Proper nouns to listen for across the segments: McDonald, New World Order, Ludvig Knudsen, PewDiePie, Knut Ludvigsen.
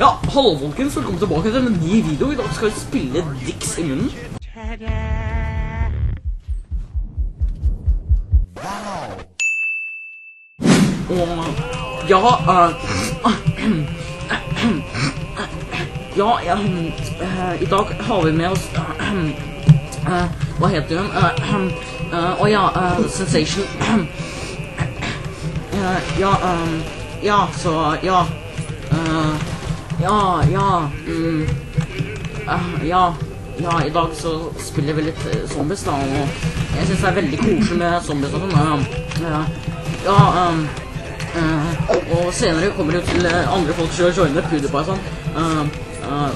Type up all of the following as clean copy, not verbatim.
Ja, hallo folkens, velkommen tilbake til en ny video. I dag skal vi spille Dicks i munnen. Og ja, i dag har vi med oss hva heter hun? Og ja, Sensation. I dag så spiller vi litt zombies da, og jeg synes det er veldig koselig med zombies og sånn. Og senere kommer det jo til andre folk som joiner PewDiePie og sånn.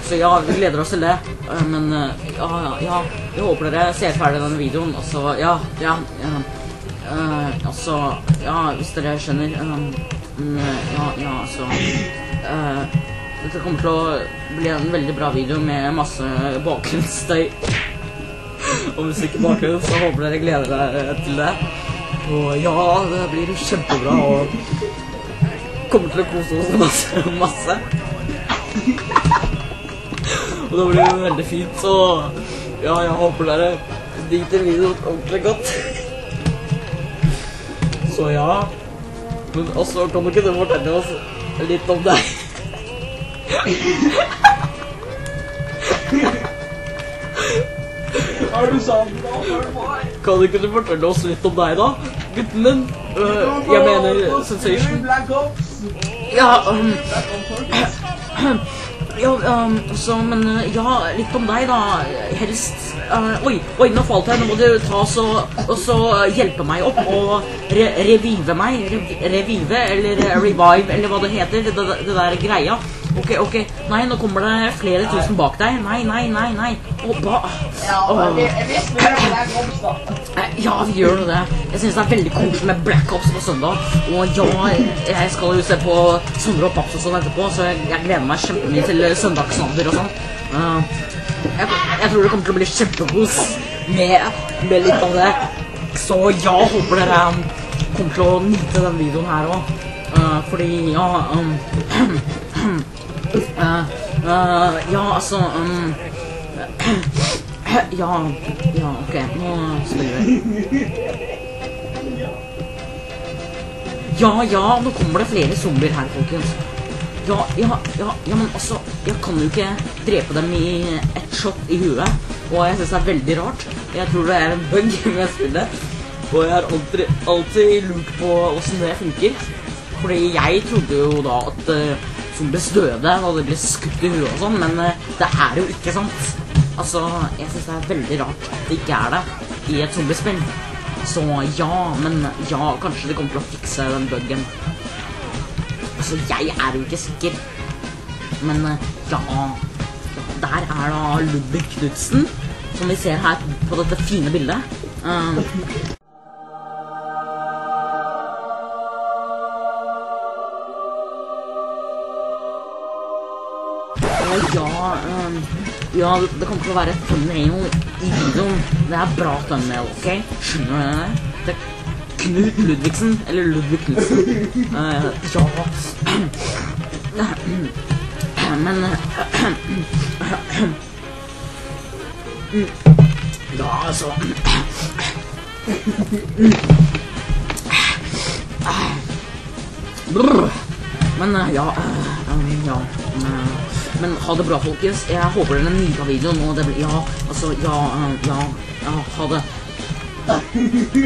Så ja, vi gleder oss til det, men ja, jeg håper dere ser ferdig denne videoen, og så hvis dere skjønner, dette kommer til å bli en veldig bra video med masse bakgrunnsstøy og musikk i bakgrunnen, så håper dere gleder dere til det. Og ja, det blir kjempebra, og kommer til å kose oss masse. Og det blir jo veldig fint, så ja, jeg håper dere digger videoen ordentlig godt. Så ja, men også kan du ikke det fortelle oss litt om deg? Er du sammen da? Kan du ikke fortelle oss litt om deg da, gutten min? Jeg mener Sensation. Litt om deg da, helst. Oi, nå falt jeg, nå må du ta og så hjelpe meg opp og revive meg, revive, eller revive, eller hva det heter, det der greia. Ok, nei, nå kommer det flere tusen bak deg, nei, jeg vet vi gjør Black Ops da. Ja, vi gjør det, jeg synes det er veldig koselig med Black Ops på søndag, og ja, jeg skal jo se på Sondre og Paps og sånn etterpå, så jeg gleder meg kjempemye til søndagsnader og sånn. Jeg tror det kommer til å bli kjempekos med litt av det, så ja, håper dere kommer til å nyte den videoen her også, fordi ja, ok, nå spiller vi. Ja, nå kommer det flere zombier her, folkens. Men altså, jeg kan jo ikke drepe dem i et shot i hodet, og jeg synes det er veldig rart. Jeg tror det er en bug når jeg spiller, og jeg har alltid lurt på hvordan det funker. Fordi jeg trodde jo da at zombies døde og de ble skutt i hodet og sånn, men det er jo ikke sant. Altså, jeg synes det er veldig rart at det ikke er det i et zombiespill. Så ja, men ja, kanskje det kommer til å fikse den buggen. Altså, jeg er jo ikke sikker. Men ja, der er da Ludvig Knudsen, som vi ser her på dette fine bildet. Ja, det kommer til å være thumbnail i videoen. Det er bra thumbnail, ok? Skjønner du det? Det er Knut Ludvigsen, eller Ludvig Knudsen. Men ha det bra, folkens. Jeg håper dere nyter videoen, og det blir ha det.